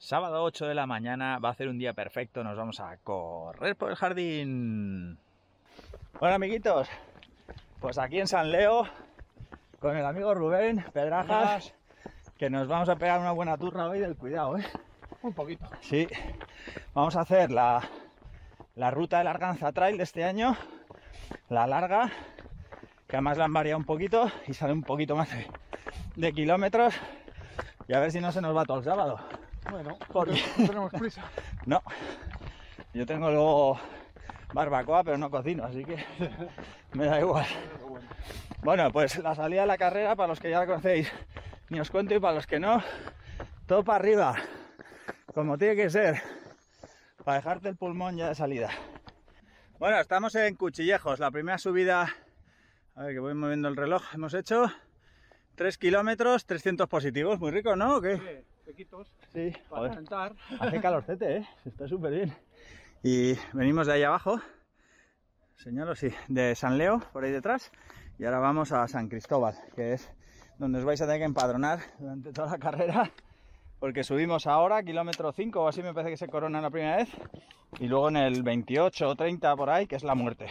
Sábado 8 de la mañana, va a ser un día perfecto, nos vamos a correr por el jardín. Bueno, amiguitos, pues aquí en San Leo, con el amigo Rubén Pedrajas, que nos vamos a pegar una buena turra hoy del cuidado, ¿eh? Un poquito. Sí, vamos a hacer la ruta del Arganza Trail de este año, la larga, que además la han variado un poquito y sale un poquito más de kilómetros, y a ver si no se nos va todo el sábado. Bueno, porque no tenemos prisa. No, yo tengo luego barbacoa, pero no cocino, así que me da igual. Bueno, pues la salida de la carrera, para los que ya la conocéis, ni os cuento, y para los que no, todo para arriba, como tiene que ser, para dejarte el pulmón ya de salida. Bueno, estamos en Cuchillejos, la primera subida, a ver que voy moviendo el reloj, hemos hecho 3 kilómetros, 300 positivos, muy rico, ¿no? ¿O qué? Sí. Pequitos, sí, para calentar. Hace calorcete, ¿eh? Está súper bien. Y venimos de ahí abajo, señalo, sí, de San Leo, por ahí detrás, y ahora vamos a San Cristóbal, que es donde os vais a tener que empadronar durante toda la carrera, porque subimos ahora, kilómetro 5 o así, me parece que se corona la primera vez, y luego en el 28 o 30 por ahí, que es la muerte.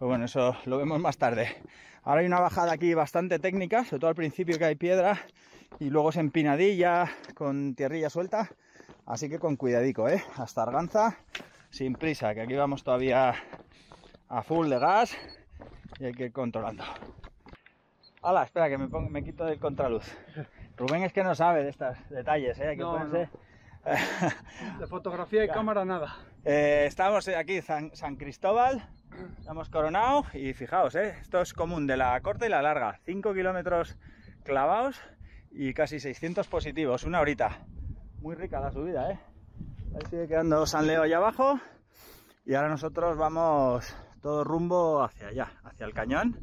Pues bueno, eso lo vemos más tarde. Ahora hay una bajada aquí bastante técnica, sobre todo al principio, que hay piedra y luego es empinadilla con tierrilla suelta, así que con cuidadico, ¿eh? Hasta Arganza sin prisa, que aquí vamos todavía a full de gas y hay que ir controlando. Hala, espera que me quito del contraluz. Rubén es que no sabe de estos detalles, ¿eh? Aquí no, pónganse... no. De fotografía y claro. Cámara nada. Estamos aquí en San Cristóbal, hemos coronado y fijaos, esto es común de la corta y la larga, 5 kilómetros clavados y casi 600 positivos, una horita. Muy rica la subida, ¿eh? Ahí sigue quedando San Leo allá abajo y ahora nosotros vamos todo rumbo hacia allá, hacia el cañón.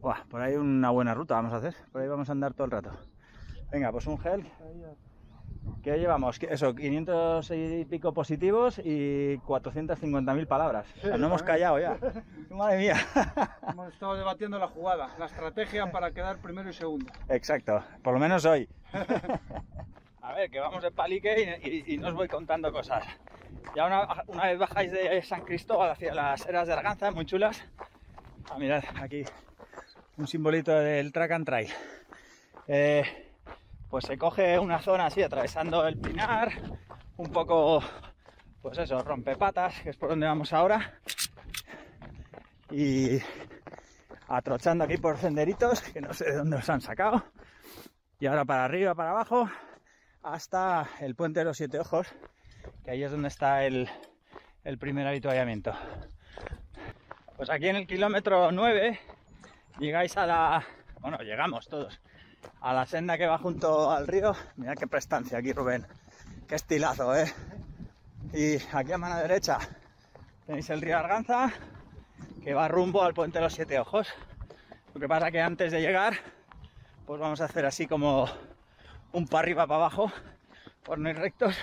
Buah, por ahí una buena ruta vamos a hacer, por ahí vamos a andar todo el rato. Venga, pues un gel. ¿Qué llevamos? Eso, 500 y pico positivos y 450.000 palabras. O sea, no hemos callado ya. Madre mía. Hemos estado debatiendo la jugada, la estrategia para quedar primero y segundo. Exacto, por lo menos hoy. A ver, que vamos de palique y no os voy contando cosas. Ya una vez bajáis de San Cristóbal hacia las eras de Arganza, muy chulas. Ah, mirad, aquí un simbolito del track and trail. Pues se coge una zona así, atravesando el pinar, un poco, pues eso, rompepatas, que es por donde vamos ahora, y atrochando aquí por senderitos, que no sé de dónde los han sacado, y ahora para arriba, para abajo, hasta el Puente de los Siete Ojos, que ahí es donde está el primer avituallamiento. Pues aquí en el kilómetro 9 llegáis a la... bueno, llegamos todos a la senda que va junto al río. Mira qué prestancia aquí, Rubén, qué estilazo, ¿eh? Y aquí a mano derecha tenéis el río Arganza, que va rumbo al Puente de los Siete Ojos. Lo que pasa que antes de llegar, pues vamos a hacer así como un para arriba, para abajo, por no ir rectos,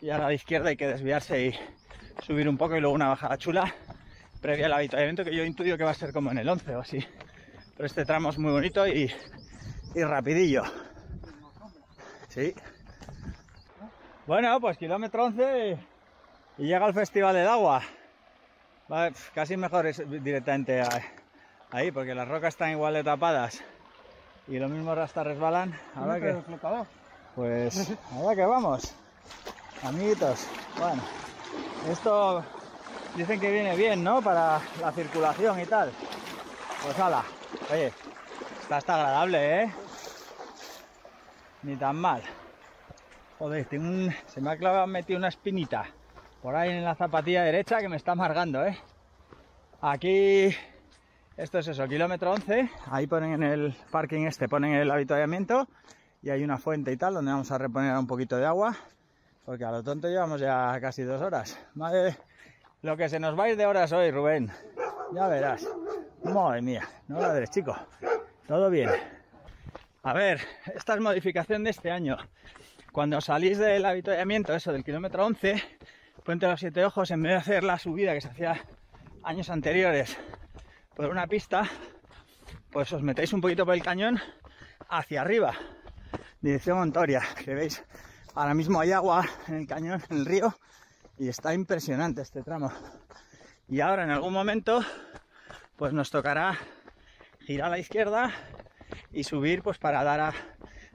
y ahora a la izquierda hay que desviarse y subir un poco, y luego una bajada chula previa al avituallamiento, que yo intuyo que va a ser como en el 11 o así, pero este tramo es muy bonito y rapidillo. Sí. Bueno, pues kilómetro 11 y llega el Festival del Agua. Vale, casi mejor es directamente ahí, porque las rocas están igual de tapadas y lo mismo hasta resbalan. Ahora que... pues ahora que vamos, amiguitos. Bueno, esto dicen que viene bien, ¿no? Para la circulación y tal. Pues ala, oye, está agradable, ¿eh? Ni tan mal. Joder, se me ha metido una espinita por ahí en la zapatilla derecha que me está amargando, ¿eh? Aquí, esto es eso, kilómetro 11. Ahí ponen en el parking este, ponen el avituallamiento y hay una fuente y tal, donde vamos a reponer un poquito de agua, porque a lo tonto llevamos ya casi 2 horas. Madre, lo que se nos va a ir de horas hoy, Rubén. Ya verás. Madre mía, no ladres, chico. Todo bien. A ver, esta es modificación de este año. Cuando salís del avituallamiento, eso, del kilómetro 11, Puente de los Siete Ojos, en vez de hacer la subida que se hacía años anteriores por una pista, pues os metéis un poquito por el cañón hacia arriba, dirección Montoria, que veis Ahora mismo hay agua en el cañón, en el río, y está impresionante este tramo. Y ahora en algún momento pues nos tocará girar a la izquierda y subir pues para dar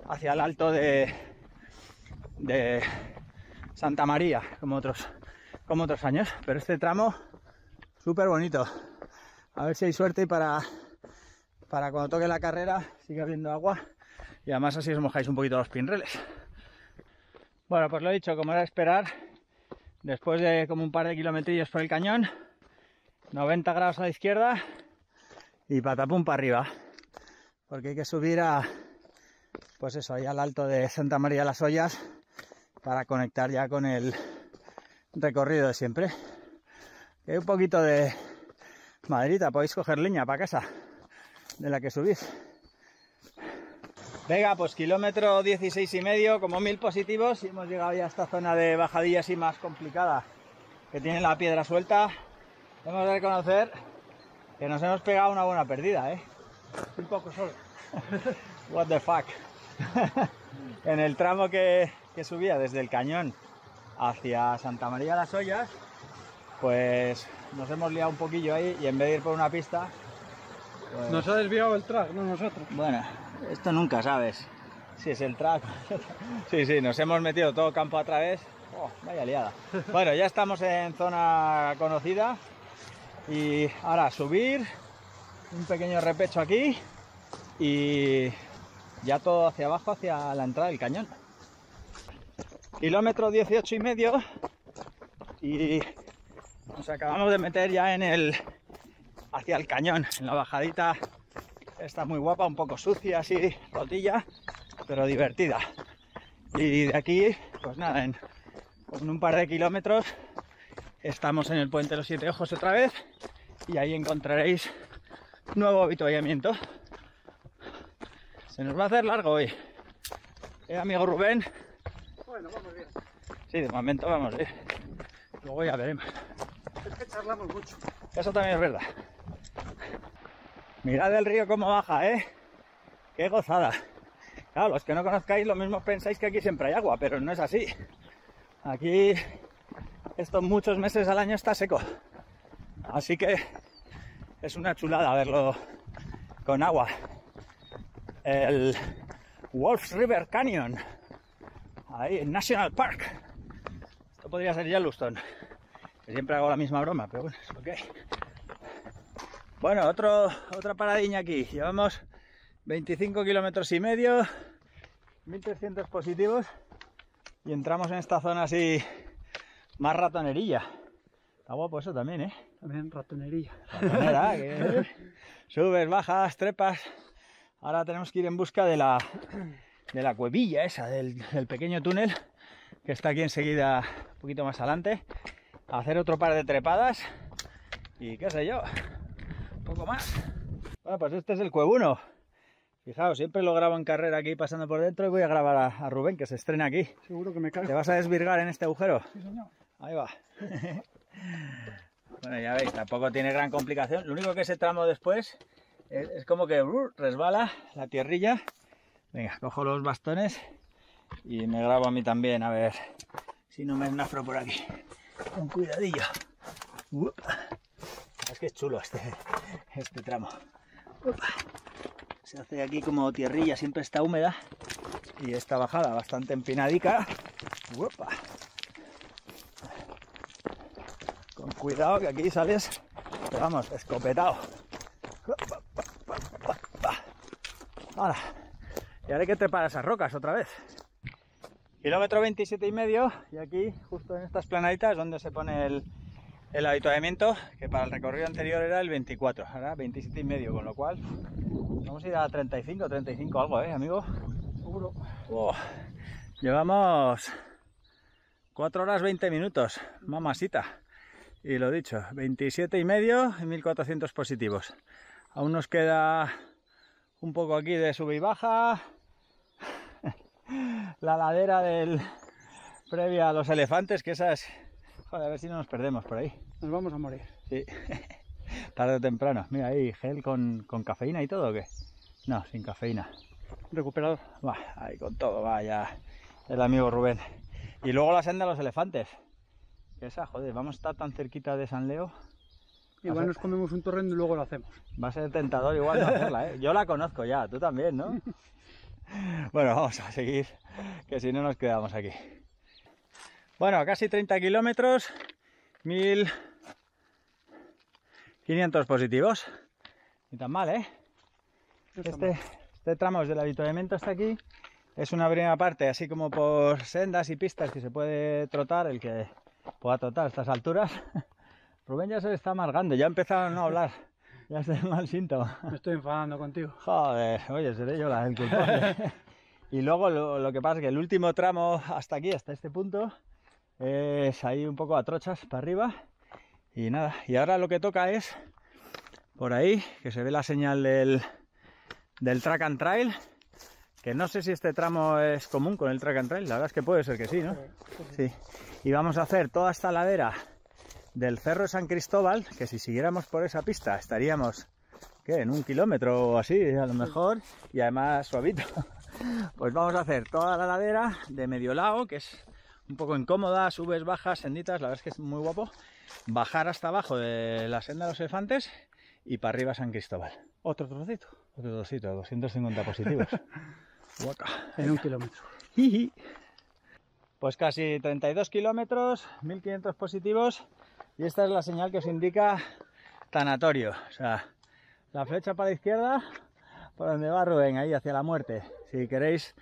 hacia el alto de Santa María, como otros años. Pero este tramo súper bonito. A ver si hay suerte y para cuando toque la carrera sigue habiendo agua, y además así os mojáis un poquito los pinreles. Bueno, pues lo he dicho, como era de esperar, después de como un par de kilometrillos por el cañón, 90 grados a la izquierda y patapum para arriba, porque hay que subir pues eso, ahí al alto de Santa María de las Ollas, para conectar ya con el recorrido de siempre. Hay un poquito de maderita, podéis coger leña para casa, de la que subís. Venga, pues kilómetro 16,5, como 1000 positivos, y hemos llegado ya a esta zona de bajadilla así más complicada, que tiene la piedra suelta. Hemos de reconocer que nos hemos pegado una buena perdida, ¿eh? Un poco solo. What the fuck. En el tramo que subía desde el cañón hacia Santa María de las Ollas, pues nos hemos liado un poquillo ahí, y en vez de ir por una pista, pues nos ha desviado el track, no nosotros. Bueno, esto nunca sabes si es el track. Sí, nos hemos metido todo campo a través. Oh, vaya liada. Bueno, ya estamos en zona conocida, y ahora subir un pequeño repecho aquí y ya todo hacia abajo, hacia la entrada del cañón. Kilómetro 18,5 y nos acabamos de meter ya en hacia el cañón, en la bajadita. Está muy guapa, un poco sucia, así, rotilla, pero divertida. Y de aquí, pues nada, en un par de kilómetros estamos en el Puente de los Siete Ojos otra vez, y ahí encontraréis nuevo avituallamiento. Se nos va a hacer largo hoy, amigo Rubén. Bueno, vamos bien. Sí, de momento vamos bien. Luego ya veremos. Es que charlamos mucho. Eso también es verdad. Mirad el río cómo baja, ¿eh? ¡Qué gozada! Claro, los que no conozcáis, lo mismo pensáis que aquí siempre hay agua, pero no es así. Aquí, estos muchos meses al año está seco. Así que es una chulada verlo con agua. El Wolf River Canyon, ahí en National Park. Esto podría ser Yellowstone. Que siempre hago la misma broma, pero bueno, es lo que hay. Bueno, otra paradiña aquí. Llevamos 25,5 kilómetros, 1300 positivos, y entramos en esta zona así más ratonerilla. Está guapo eso también, ¿eh? También ratonerilla. Ratonera, que subes, bajas, trepas. Ahora tenemos que ir en busca de la cuevilla esa, del pequeño túnel, que está aquí enseguida, un poquito más adelante. A hacer otro par de trepadas y qué sé yo, un poco más. Bueno, pues este es el cuevuno. Fijaos, siempre lo grabo en carrera aquí pasando por dentro, y voy a grabar a Rubén, que se estrena aquí. Seguro que me caigo. ¿Te vas a desvirgar en este agujero? Sí, señor. Ahí va. Bueno, ya veis, tampoco tiene gran complicación. Lo único que ese tramo después es como que resbala la tierrilla. Venga, cojo los bastones y me grabo a mí también, a ver si no me enafro por aquí. Con cuidadillo. Es que es chulo este tramo. Upa. Se hace aquí como tierrilla, siempre está húmeda, y esta bajada bastante empinadica. Upa. Con cuidado, que aquí sales, pero vamos, escopetado. Ahora, y ahora hay que trepar esas rocas otra vez. Kilómetro 27,5, y aquí, justo en estas planaditas, donde se pone el avituallamiento, que para el recorrido anterior era el 24, ahora 27,5, con lo cual vamos a ir a 35 algo, amigo. Seguro. Oh, llevamos 4 horas 20 minutos, mamasita. Y lo dicho, 27,5 y 1400 positivos. Aún nos queda un poco aquí de sub y baja. La ladera previa a los elefantes, que esas... Joder, a ver si no nos perdemos por ahí. Nos vamos a morir. Sí. Tarde o temprano. Mira, ahí gel con cafeína y todo, ¿o qué? No, sin cafeína. Recuperador. Va, ahí con todo, vaya. El amigo Rubén. Y luego la senda de los elefantes. Esa, joder, vamos a estar tan cerquita de San Leo. Igual nos comemos un torrente y luego lo hacemos. Va a ser tentador igual no hacerla, ¿eh? Yo la conozco ya, tú también, ¿no? Bueno, vamos a seguir, que si no nos quedamos aquí. Bueno, casi 30 kilómetros, 1500 positivos. Ni tan mal, ¿eh? Este tramo del avituallamiento hasta aquí es una primera parte, así como por sendas y pistas que se puede trotar, el que pueda trotar a estas alturas. Rubén ya se le está amargando, ya empezaron a no hablar, ya está en mal síntoma. Me estoy enfadando contigo. Joder, oye, seré yo el culpable. Y luego lo que pasa es que el último tramo hasta aquí, hasta este punto, es ahí un poco a trochas para arriba. Y nada, y ahora lo que toca es, por ahí, que se ve la señal del track and trail, que no sé si este tramo es común con el track and trail, la verdad es que puede ser que sí, ¿no? Sí. Y vamos a hacer toda esta ladera del cerro San Cristóbal, que si siguiéramos por esa pista estaríamos en 1 kilómetro o así a lo mejor, y además suavito. Pues vamos a hacer toda la ladera de medio lado, que es un poco incómoda, subes, bajas, senditas, la verdad es que es muy guapo, bajar hasta abajo de la senda de los elefantes y para arriba San Cristóbal. Otro trocito, 250 positivos. Guaca, en 1 kilómetro. Pues casi 32 kilómetros, 1500 positivos. Y esta es la señal que os indica tanatorio, o sea, la flecha para la izquierda, por donde va Rubén, ahí hacia la muerte. Si queréis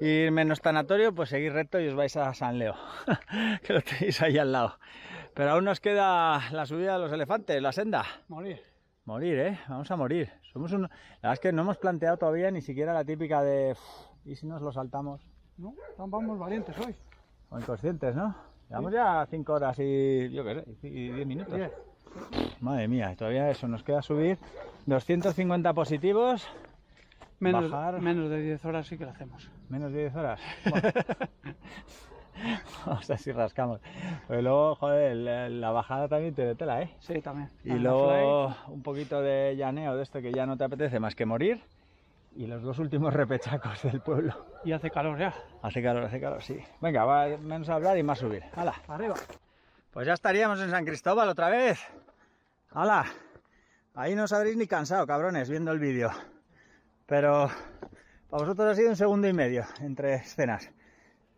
ir menos tanatorio, pues seguís recto y os vais a San Leo, que lo tenéis ahí al lado. Pero aún nos queda la subida de los elefantes, la senda. Morir, vamos a morir. La verdad es que no hemos planteado todavía ni siquiera la típica de, ¿y si nos lo saltamos? No, vamos valientes hoy. O inconscientes, ¿no? Llevamos ya 5 horas y, yo qué sé, y 10 minutos. Madre mía, todavía eso, nos queda subir 250 positivos. Menos de 10 horas sí que lo hacemos. ¿Menos de 10 horas? Bueno. Vamos a ver si rascamos. Pero luego, joder, la bajada también tiene tela, ¿eh? Sí, también. Y luego un poquito de llaneo de esto que ya no te apetece más que morir. Y los 2 últimos repechacos del pueblo. Y hace calor ya. Hace calor, sí. Venga, va menos a hablar y más subir. ¡Hala! ¡Arriba! Pues ya estaríamos en San Cristóbal otra vez. ¡Hala! Ahí no os habréis ni cansado, cabrones, viendo el vídeo. Pero para vosotros ha sido 1,5 segundos entre escenas.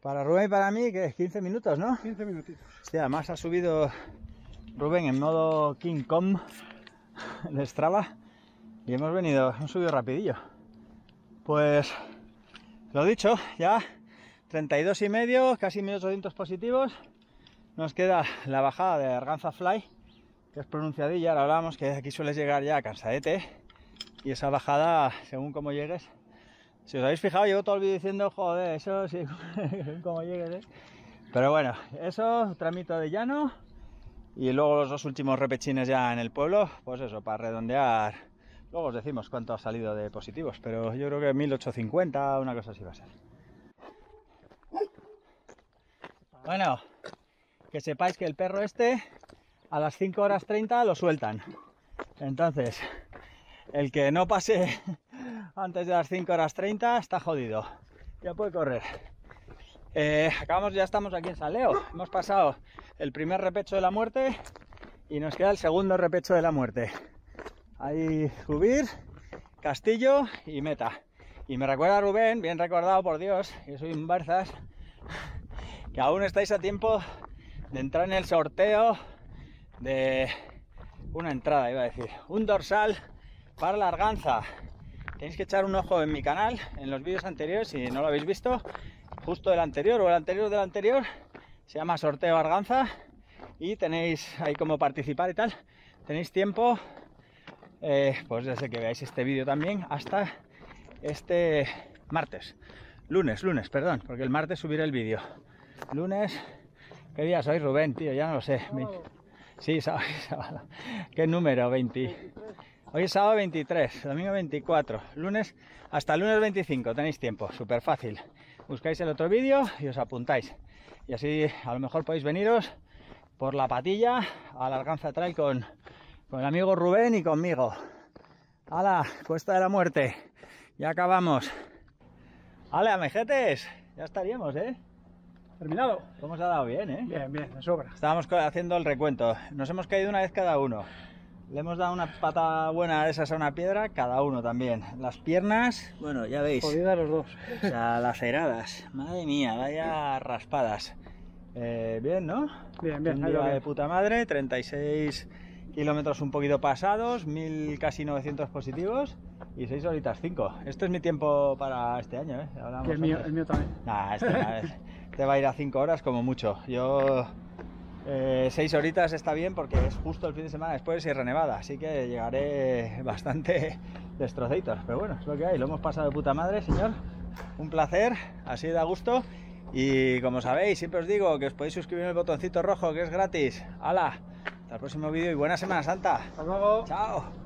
Para Rubén y para mí, que es 15 minutos, ¿no? 15 minutitos. Sí, además ha subido Rubén en modo King Kong de Strava. Y hemos subido rapidillo. Pues lo dicho, ya 32,5, casi 1800 positivos. Nos queda la bajada de Arganza Fly, que es pronunciadilla, ahora hablamos que aquí sueles llegar ya cansadete. Y esa bajada, según como llegues, si os habéis fijado, llevo todo el vídeo diciendo, joder, eso sí, como llegues, ¿eh? Pero bueno, eso, tramito de llano. Y luego los 2 últimos repechines ya en el pueblo, pues eso, para redondear. Luego os decimos cuánto ha salido de positivos, pero yo creo que 1850, una cosa así va a ser. Bueno, que sepáis que el perro este a las 5 horas 30 lo sueltan. Entonces, el que no pase antes de las 5 horas 30 está jodido. Ya puede correr. Ya estamos aquí en San Leo. Hemos pasado el primer repecho de la muerte y nos queda el segundo repecho de la muerte. Ahí subir, castillo y meta. Y me recuerda a Rubén, bien recordado por Dios, yo soy un Barzas, que aún estáis a tiempo de entrar en el sorteo de una entrada, iba a decir, un dorsal para la Arganza. Tenéis que echar un ojo en mi canal, en los vídeos anteriores, si no lo habéis visto, justo el anterior o el anterior del anterior, se llama Sorteo Arganza, y tenéis ahí como participar y tal, tenéis tiempo. Pues desde que veáis este vídeo también hasta este lunes, perdón, porque el martes subiré el vídeo. Lunes, ¿qué día soy, Rubén, tío? Ya no lo sé. Sí, sábado. ¿Qué número? 20. Hoy es sábado 23, domingo 24, lunes, hasta lunes 25 tenéis tiempo, súper fácil. Buscáis el otro vídeo y os apuntáis. Y así a lo mejor podéis veniros por la patilla a la Arganza Trail con el amigo Rubén y conmigo. ¡Hala! Cuesta de la muerte. Ya acabamos. ¡Hala, mejetes! Ya estaríamos, ¿eh? terminado. Lo hemos dado bien, ¿eh? Bien, bien, de sobra. Estábamos haciendo el recuento. Nos hemos caído una vez cada uno. Le hemos dado una patada buena de esas a una piedra, cada uno también. Las piernas, bueno, ya veis. Jodidas los dos. O sea, laceradas. Madre mía, vaya raspadas. Bien, ¿no? Bien, bien. Un día de puta madre, 36 kilómetros un poquito pasados, casi 900 positivos y 6 horitas 5. Esto es mi tiempo para este año, ¿eh? Que el mío también. Nah, este va a ir a 5 horas como mucho. Yo... 6 horitas está bien porque es justo el fin de semana después de Sierra Nevada, así que llegaré bastante destrozadito, pero bueno, es lo que hay, lo hemos pasado de puta madre, señor. Un placer, así da gusto. Y como sabéis, siempre os digo que os podéis suscribir en el botoncito rojo, que es gratis. ¡Hala! Hasta el próximo vídeo y buena Semana Santa. Hasta luego. Chao.